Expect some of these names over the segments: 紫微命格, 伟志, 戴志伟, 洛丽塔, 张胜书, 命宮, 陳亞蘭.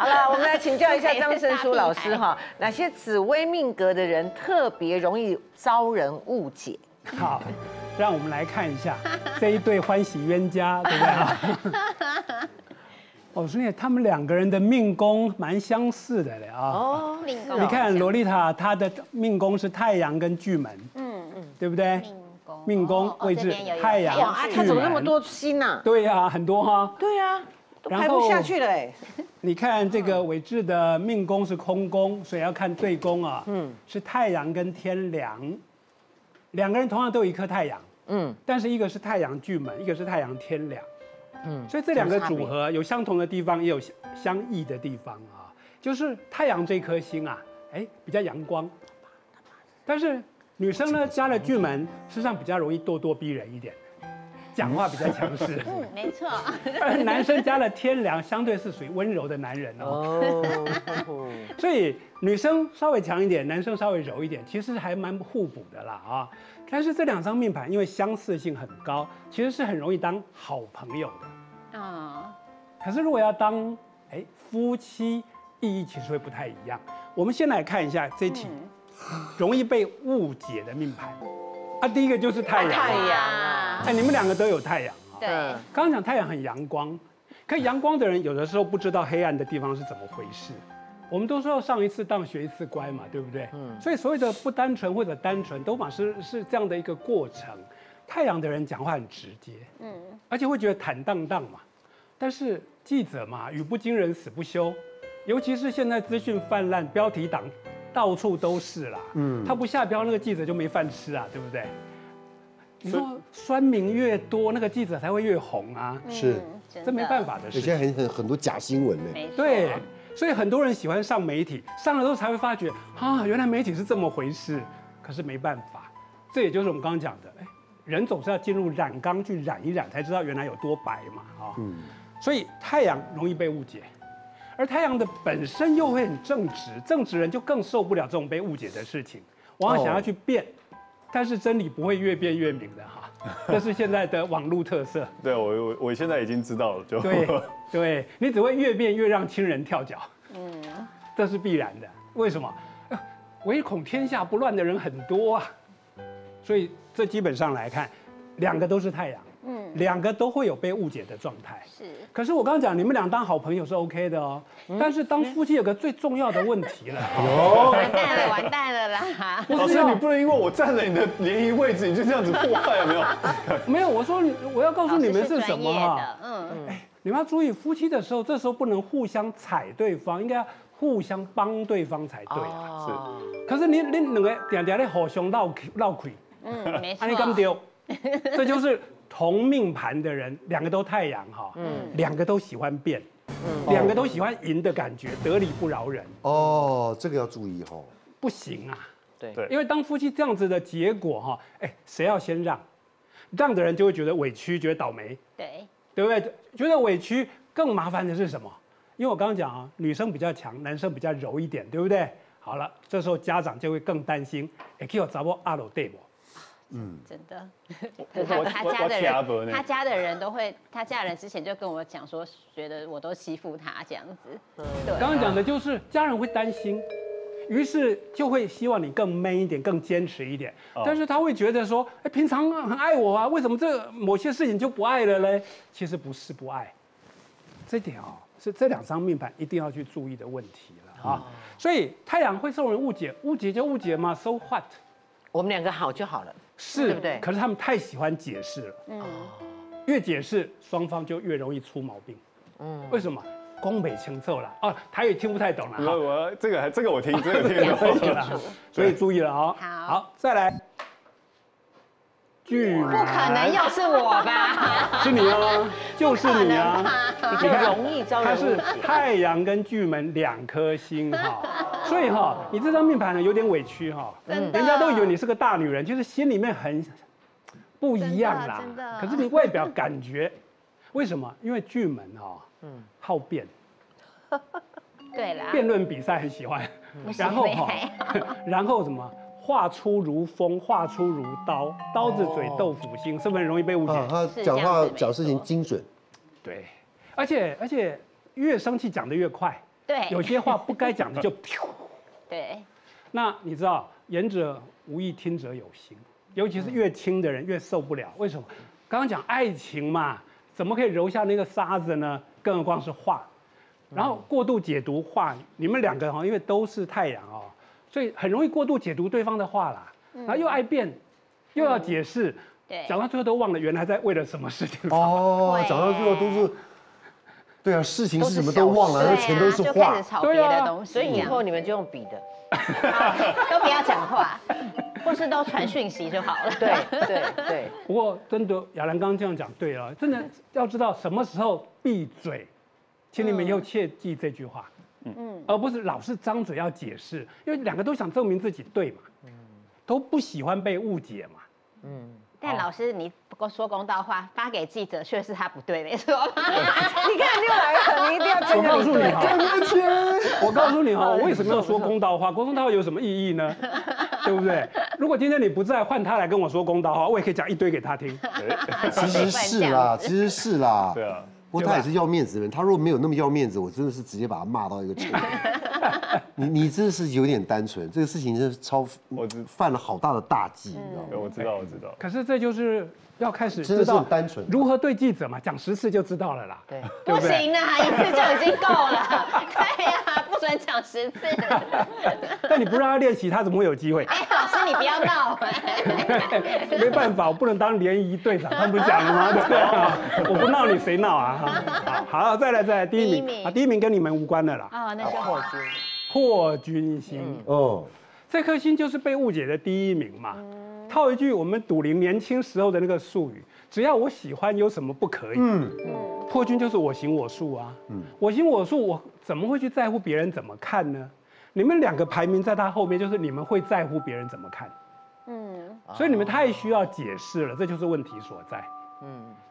好了，我们来请教一下张胜书老师哈，哪些紫微命格的人特别容易遭人误解？好，让我们来看一下这一对欢喜冤家，对不对？我说你，他们两个人的命宫蛮相似的嘞啊。哦，命宫。你看洛丽塔，她的命宫是太阳跟巨门，对不对？ 命宫位置太阳，哇，他怎么那么多星呢？对呀，很多哈。对呀，都排不下去了哎。你看这个伟志的命宫是空宫，所以要看对宫啊。嗯，是太阳跟天梁，两个人同样都有一颗太阳。嗯，但是一个是太阳巨门，一个是太阳天梁。嗯，所以这两个组合有相同的地方，也有相异的地方啊。就是太阳这颗星啊，哎，比较阳光，但是 女生呢，加了巨门，事实上比较容易咄咄逼人一点，讲话比较强势。嗯，没错。而男生加了天梁，相对是属于温柔的男人哦。所以女生稍微强一点，男生稍微柔一点，其实还蛮互补的啦啊。但是这两张命盘因为相似性很高，其实是很容易当好朋友的。啊。可是如果要当夫妻，意义其实会不太一样。我们先来看一下这题。 容易被误解的命盘，啊，第一个就是太阳。太阳啊！哎，你们两个都有太阳啊。对。刚刚讲太阳很阳光，可阳光的人有的时候不知道黑暗的地方是怎么回事。我们都说上一次当学一次乖嘛，对不对？嗯。所以所谓的不单纯或者单纯，都嘛是这样的一个过程。太阳的人讲话很直接，嗯，而且会觉得坦荡荡嘛。但是记者嘛，语不惊人死不休，尤其是现在资讯泛滥，标题党 到处都是啦，嗯，他不下标，那个记者就没饭吃啊，对不对？你说酸民越多，那个记者才会越红啊，是，这没办法的事。现在很多假新闻呢，对，所以很多人喜欢上媒体，上了之后才会发觉啊，原来媒体是这么回事。可是没办法，这也就是我们刚刚讲的，哎，人总是要进入染缸去染一染，才知道原来有多白嘛，啊，嗯，所以太阳容易被误解。 而太阳的本身又会很正直，正直人就更受不了这种被误解的事情，往往想要去变，但是真理不会越变越明的哈，这是现在的网络特色。对，我现在已经知道了，就对，你只会越变越让亲人跳脚，嗯，这是必然的。为什么？唯恐天下不乱的人很多啊，所以这基本上来看，两个都是太阳。 嗯，两个都会有被误解的状态。是，可是我刚刚讲，你们俩当好朋友是 OK 的哦。但是当夫妻有个最重要的问题了。哦，完蛋了，完蛋了啦！老师，你不能因为我占了你的联谊位置，你就这样子破坏，有没有？没有，我说我要告诉你们是什么啊？你们要注意，夫妻的时候，这时候不能互相踩对方，应该要互相帮对方才对啊。是。可是你两个常常在互相闹亏。嗯，没错。安尼咁丢，这就是 同命盘的人，两个都太阳哈，两个都喜欢变，两个都喜欢赢的感觉，得理不饶人。哦，这个要注意哦，不行啊，对，因为当夫妻这样子的结果哈，哎，谁要先让，让的人就会觉得委屈，觉得倒霉，对，对不对？觉得委屈更麻烦的是什么？因为我刚刚讲啊，女生比较强，男生比较柔一点，对不对？好了，这时候家长就会更担心，哎，叫查某阿老对不？ 嗯，真的，他家的人都会，他家人之前就跟我讲说，觉得我都欺负他这样子。对，刚刚讲的就是家人会担心，于是就会希望你更 man 一点，更坚持一点。但是他会觉得说，哎，平常很爱我啊，为什么这某些事情就不爱了嘞？其实不是不爱，这点哦，是这两张命盘一定要去注意的问题了啊。所以太阳会受人误解，误解就误解嘛 ，so what？ 我们两个好就好了。 是，对不对？可是他们太喜欢解释了，嗯，越解释双方就越容易出毛病，嗯，为什么？宫北清奏了啊，台语听不太懂了。我这个我听，这个听懂了，所以注意了啊。好，再来。巨门，不可能又是我吧？是你哦，就是你啊，比较容易招人误解。它是太阳跟巨门两颗星哈。 所以哈，你这张命盘呢有点委屈哈，人家都以为你是个大女人，就是心里面很不一样啦。可是你外表感觉，为什么？因为巨门哈，好辩。对啦。辩论比赛很喜欢，然后哈，然后什么？话出如风，话出如刀，刀子嘴豆腐心，是不是很容易被误解？他讲话讲事情精准，对，而且越生气讲得越快。对，有些话不该讲的就飘。对，那你知道言者无意，听者有心，尤其是越轻的人越受不了。为什么？刚刚讲爱情嘛，怎么可以揉下那个沙子呢？更何况是话。然后过度解读话，你们两个哈，因为都是太阳哦，所以很容易过度解读对方的话啦。然后又爱辩，又要解释，讲到最后都忘了原来在为了什么事情。哦，讲到最后都是。 对啊，事情是什么都忘了，全都是话，就开始吵别的东西。所以以后你们就用笔的，都不要讲话，或是都传讯息就好了。对对对。不过真的，亚兰刚刚这样讲对了，真的要知道什么时候闭嘴，请你们以后切记这句话，而不是老是张嘴要解释，因为两个都想证明自己对嘛，都不喜欢被误解嘛，但老师，你说公道话，发给记者却是他不对，没错吗？你看600个，你一定要真的对。我告诉你哈，我为什么要说公道话？公道话有什么意义呢？对不对？如果今天你不在，换他来跟我说公道话，我也可以讲一堆给他听。其实是啦，其实是啦。对啊。不过他也是要面子的人，他如果没有那么要面子，我真的是直接把他骂到一个程度。你真的是有点单纯，这个事情是我犯了好大的大忌，你知道吗？我知道。可是这就是要开始知道单纯如何对记者嘛，讲10次就知道了啦。对，不行啦，1次就已经够了。对呀，不准讲10次。但你不让他练习，他怎么会有机会？哎，老师你不要闹。没办法，我不能当联谊队长，他们不讲了吗？对啊，我不闹你谁闹啊？ 好，再来，第1名啊，第1名跟你们无关的啦。啊，那是破军星哦，这颗星就是被误解的第1名嘛。套一句我们赌林年轻时候的那个术语，只要我喜欢，有什么不可以？破军就是我行我素啊。我行我素，我怎么会去在乎别人怎么看呢？你们两个排名在他后面，就是你们会在乎别人怎么看。所以你们太需要解释了，这就是问题所在。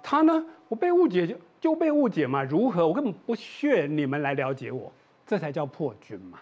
他呢，我被误解就被误解嘛，如何？我根本不屑你们来了解我，这才叫破军嘛。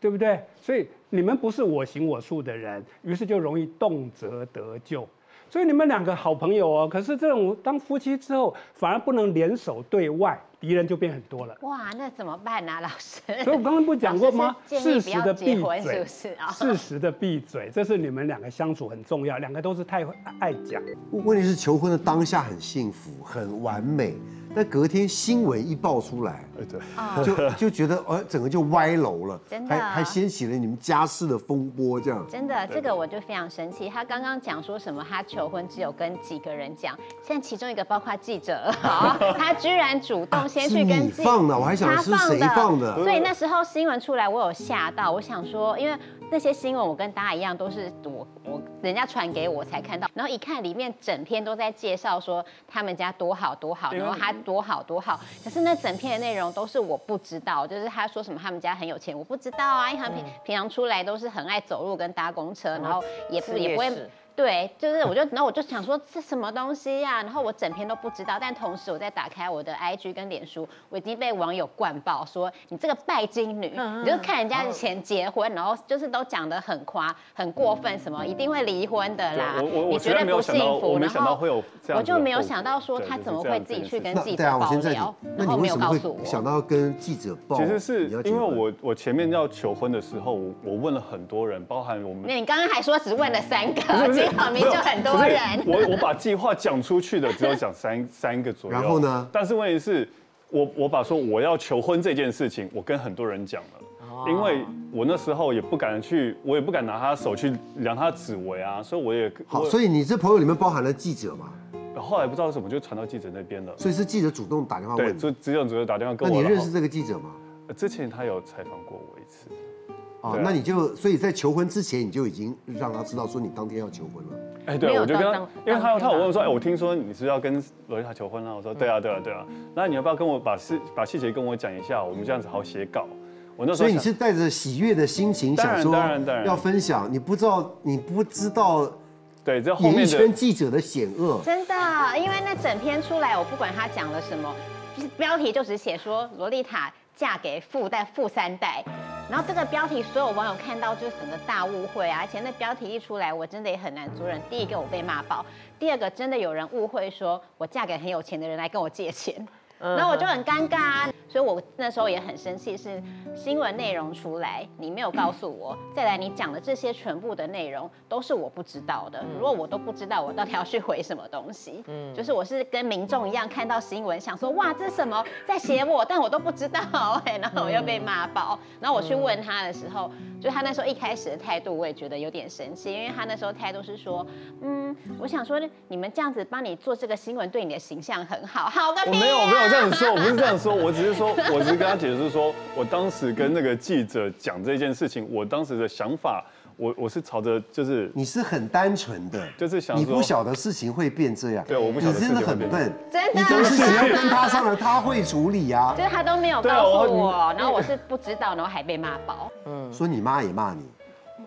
对不对？所以你们不是我行我素的人，于是就容易动辄得咎。所以你们两个好朋友哦，可是这种当夫妻之后，反而不能联手对外，敌人就变很多了。哇，那怎么办啊，老师？所以我刚刚不讲过吗？适时的闭嘴，适时的闭嘴，这是你们两个相处很重要。两个都是太爱讲。问题是求婚的当下很幸福，很完美，但隔天新闻一爆出来，对，就觉得整个就歪楼了，真的，还掀起了你们家事的风波，这样。真的，这个我就非常生气。他刚刚讲说什么？他求婚只有跟几个人讲，现在其中一个包括记者了，他居然主动先去跟记者放的，我还想是谁放的。所以那时候新闻出来，我有吓到，我想说，因为那些新闻我跟大家一样都是我人家传给我才看到，然后一看里面整篇都在介绍说他们家多好多好，然后他多好，可是那整篇的内容都是我不知道，就是他说什么他们家很有钱，我不知道啊，因为他平常出来都是很爱走路跟搭公车，然后也不会。对，就是然后我就想说这什么东西呀、啊？然后我整篇都不知道，但同时我在打开我的 IG 跟脸书，我已经被网友灌爆说你这个拜金女，你就看人家以前结婚，然后就是都讲得很夸、很过分，什么一定会离婚的啦，你绝对不幸福。我没想到会有这样，我就没有想到说他怎么会自己去跟记者爆料，然后没有告诉我。想到跟记者爆，其实是因为我前面要求婚的时候，我问了很多人，包含我们。那你刚刚还说只问了3个。好明就很多人，我把计划讲出去的只有讲三个左右。然后呢？但是问题是，我把说我要求婚这件事情，我跟很多人讲了，因为我那时候也不敢去，我也不敢拿他手去量他指围啊，所以我也好。所以你这朋友里面包含了记者嘛？后来不知道什么就传到记者那边了。所以是记者主动打电话问，就记者打电话跟我。那你认识这个记者吗？之前他有采访过我一次。 哦，那你就所以在求婚之前，你就已经让他知道说你当天要求婚了。哎，对，我就跟他，因为他有问我说，哎，我听说你是要跟罗丽塔求婚啦，我说对啊，那你要不要跟我把细节跟我讲一下，我们这样子好写稿。我那时候，所以你是带着喜悦的心情想说要分享，你不知道。 对，这后面的记者的险恶，真的，因为那整篇出来，我不管他讲了什么，标题就只写说罗丽塔嫁给富三代，然后这个标题所有网友看到就是整个大误会啊！而且那标题一出来，我真的也很难做人。第一个我被骂爆，第2个真的有人误会说我嫁给很有钱的人来跟我借钱。然后我就很尴尬啊，所以我那时候也很生气，是新闻内容出来你没有告诉我，再来你讲的这些全部的内容都是我不知道的，如果我都不知道，我到底要去回什么东西？就是我是跟民众一样看到新闻想说哇这是什么在写我，但我都不知道哎，然后我又被骂爆。然后我去问他的时候，就他那时候一开始的态度我也觉得有点生气，因为他那时候态度是说我想说你们这样子帮你做这个新闻对你的形象很好，好个屁！我没有。这样子说，我不是这样说，我只是跟他解释说，我当时跟那个记者讲这件事情，我当时的想法，我是朝着就是你是很单纯的，就是想你不晓得事情会变这样，对，我不晓得事情会变这样，你真的很笨，真的，你总是只要跟他上了，他会处理啊，就是他都没有告诉我，然后我是不知道，然后还被骂爆，所以你妈也骂你。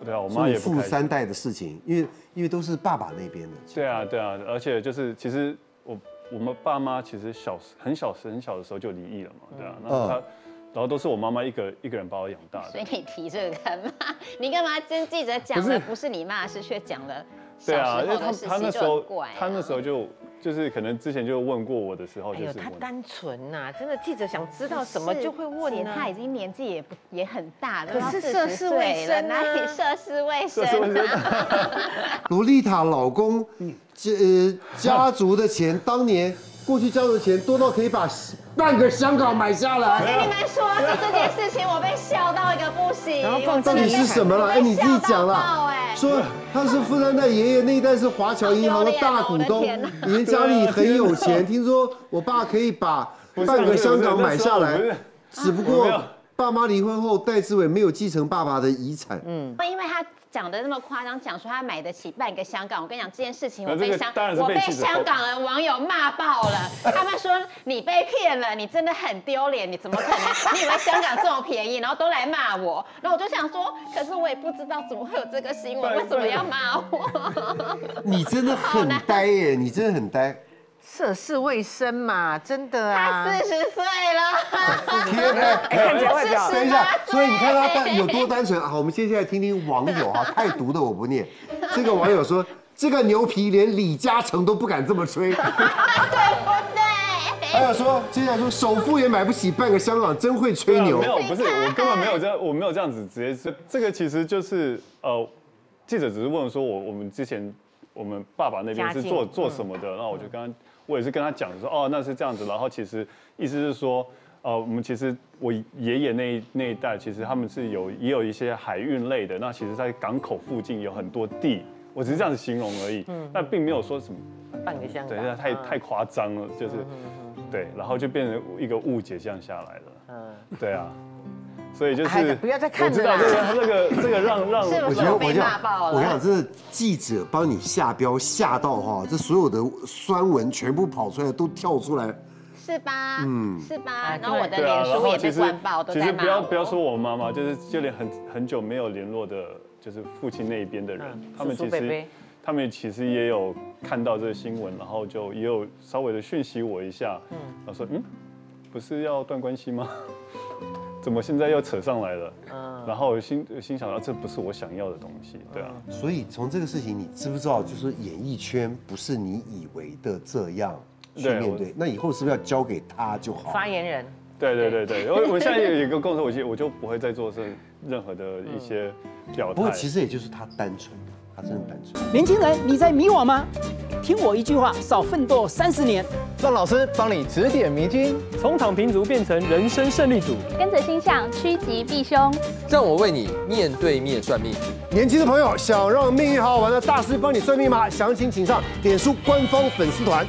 对啊，我妈也不开心。父三代的事情，因为都是爸爸那边的。对啊，而且就是其实我们爸妈其实很小的时候就离异了嘛，对啊，然后都是我妈妈一个人把我养大的。所以你提这个干嘛？你干嘛跟记者讲的不是你妈的事，却讲了小时候的事情？对啊，因为他那时候就是可能之前就问过我的时候，就是他单纯呐，真的记者想知道什么就会问啊。他已经年纪也很大了，可是涉世未深啊，哪里涉世未深啊？洛丽塔老公，家族的钱，当年过去家族的钱多到可以把半个香港买下来。我跟你们说，就这件事情我被笑到一个不行。然后到底是什么了？哎，你自己讲了。说他是富三代，爷爷那一代是华侨银行的大股东，你们家里很有钱。听说我爸可以把半个香港买下来，只不过爸妈离婚后，戴志伟没有继承爸爸的遗产。因为他讲的那么夸张，讲说他买得起半个香港。我跟你讲这件事情，我被香港的网友骂爆了。他们说你被骗了，你真的很丢脸，你怎么可能？你以为香港这么便宜，然后都来骂我。然后我就想说，可是我也不知道怎么会有这个新闻，为什么要骂我？你真的很呆耶，你真的很呆。涉世未深嘛，真的啊！他40岁了，天哪！看起来外表，等一下，所以你看他有多单纯。好，我们接下来听听网友啊，太毒的我不念。这个网友说，这个牛皮连李嘉诚都不敢这么吹，对不对？还有说，接下来说首富也买不起半个香港，真会吹牛。没有，不是，我根本没有这样，我没有这样子直接。这个其实就是记者只是问说我们之前我们爸爸那边是做什么的，然后我就跟他。我也是跟他讲说，哦，那是这样子。然后其实意思是说，我们其实我爷爷那一代，其实他们是也有一些海运类的。那其实，在港口附近有很多地，我只是这样子形容而已。但并没有说什么半个香港，对，太夸张了，就是对，然后就变成一个误解这样下来了。对啊。所以就是不要再看了。这个让我被骂爆了。我想这记者帮你下标下到哈，这所有的酸文全部跑出来都跳出来，是吧？是吧？然后我的脸书也被灌爆，都在骂。其实不要说我妈妈，就是就连很久没有联络的，就是父亲那一边的人，他们其实也有看到这个新闻，然后就也有稍微的讯息我一下，然后说不是要断关系吗？怎么现在又扯上来了？然后我心想到，这不是我想要的东西，对啊。所以从这个事情，你知不知道，就是演艺圈不是你以为的这样去面对？那以后是不是要交给他就好？发言人。对，我现在有一个共识，我就不会再做任何的一些表态。不过其实也就是他单纯，他真的单纯。年轻人，你在迷惘吗？听我一句话，少奋斗30年。让老师帮你指点迷津，从躺平族变成人生胜利组，跟着星象趋吉避凶。让我为你面对面算命。年轻的朋友想让命运好好玩的大师帮你算命吗？详情请上脸书官方粉丝团。